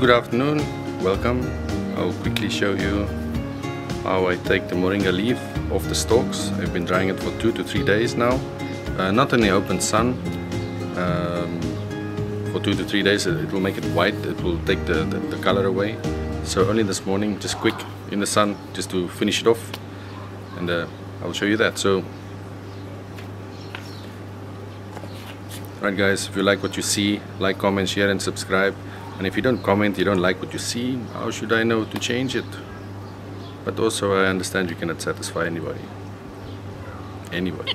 good afternoon, welcome. I'll quickly show you how I take the moringa leaf off the stalks. I've been drying it for 2 to 3 days now, not in the open sun. For 2 to 3 days it will make it white, it will take the color away. So only this morning, just quick in the sun, just to finish it off, and I'll show you that. So right guys, if you like what you see, like, comment, share and subscribe. And if you don't comment, you don't like what you see, how should I know to change it? But also I understand you cannot satisfy anybody. Anybody.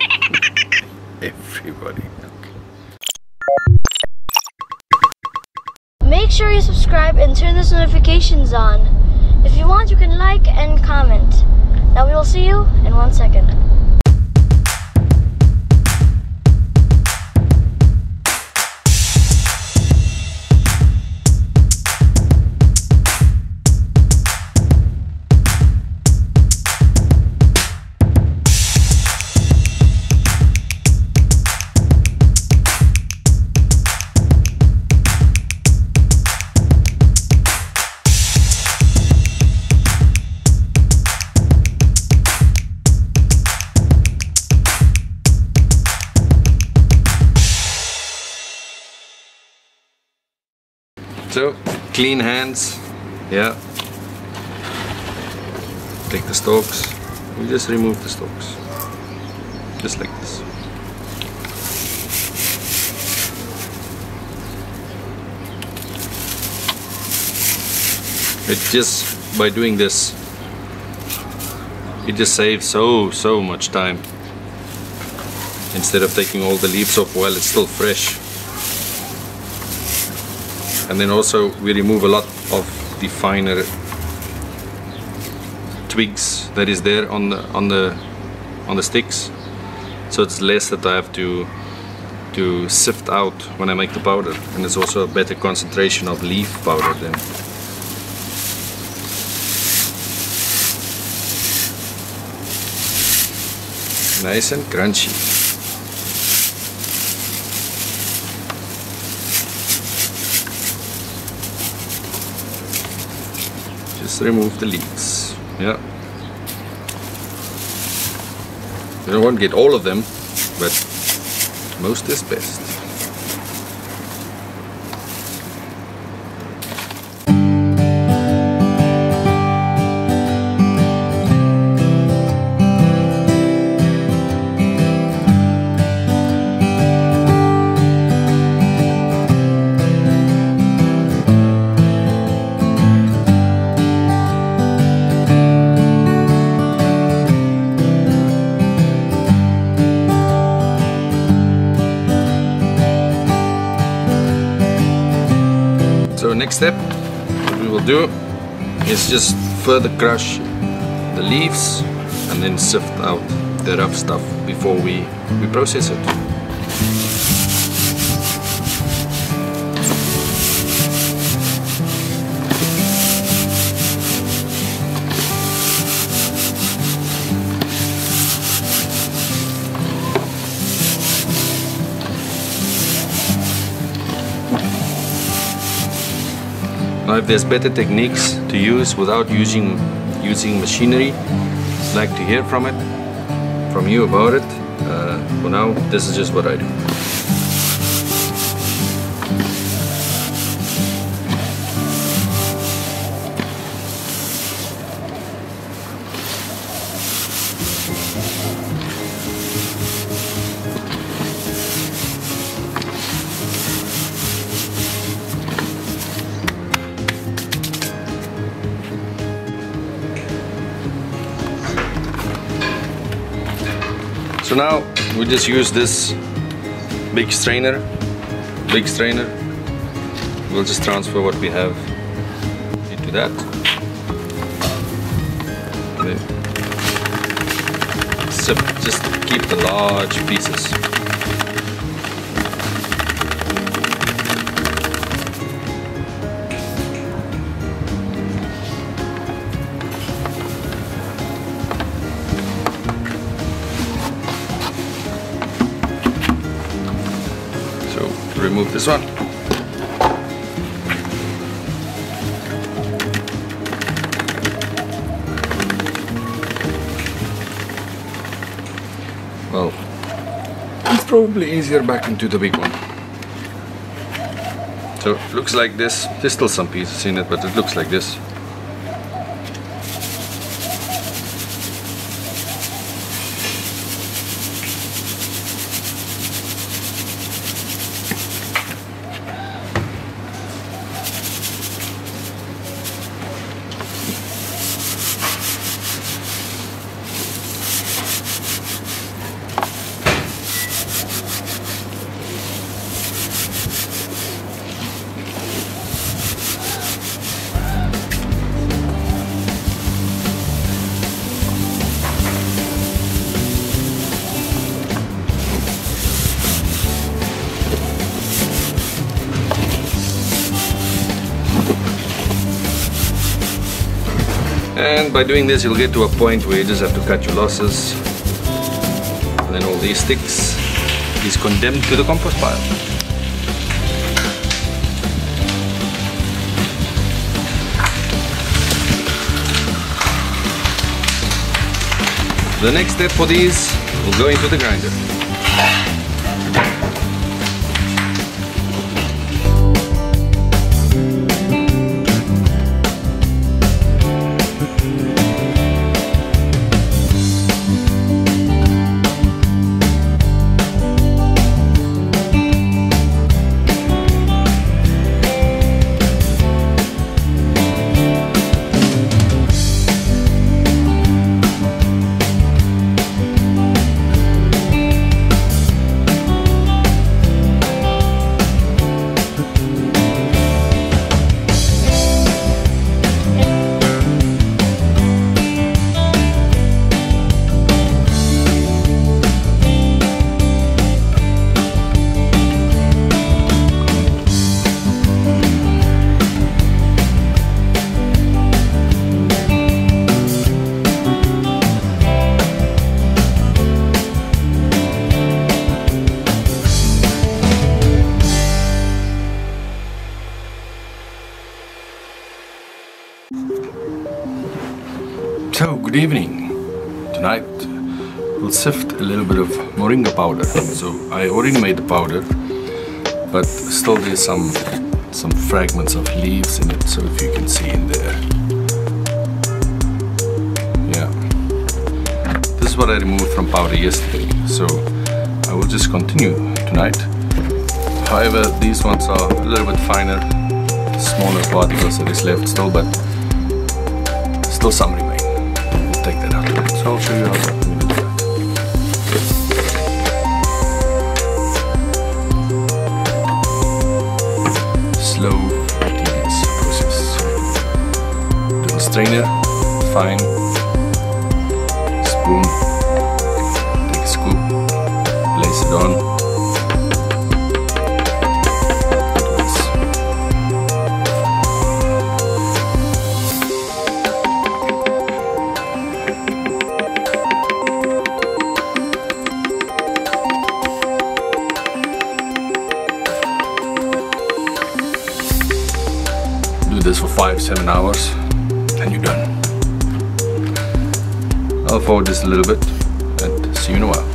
Everybody. Okay. Make sure you subscribe and turn those notifications on. If you want, you can like and comment. Now we will see you in 1 second. So, clean hands, yeah, take the stalks, we just remove the stalks, just like this. It just, by doing this, it just saves so much time. Instead of taking all the leaves off while it's still fresh. And then also we remove a lot of the finer twigs that is there on the sticks, so it's less that I have to sift out when I make the powder, and it's also a better concentration of leaf powder then. Nice and crunchy. Just remove the leaves, yeah. You won't get all of them, but most is best. Next step, what we will do is just further crush the leaves and then sift out the rough stuff before we process it. Now if there's better techniques to use without using machinery, I'd like to hear from you about it. For now, this is just what I do. So now we just use this big strainer, we'll just transfer what we have into that. Okay. So just keep the large pieces. Remove this one. probably easier back into the big one. So it looks like this. There's still some pieces in it, but it looks like this. And by doing this, you'll get to a point where you just have to cut your losses, and then all these sticks is condemned to the compost pile. The next step for these will go into the grinder. So, good evening. Tonight we'll sift a little bit of moringa powder. So I already made the powder, but still there's some fragments of leaves in it, so if you can see in there. Yeah. This is what I removed from powder yesterday, so I will just continue tonight. However, these ones are a little bit finer, smaller particles that is left still, but still some remain. Take that out. So I'll show you how to do that. Slow, tedious process. Little strainer, fine. Spoon. Take a scoop. Place it on. This for 5-7 hours and you're done. I'll forward this a little bit and see you in a while.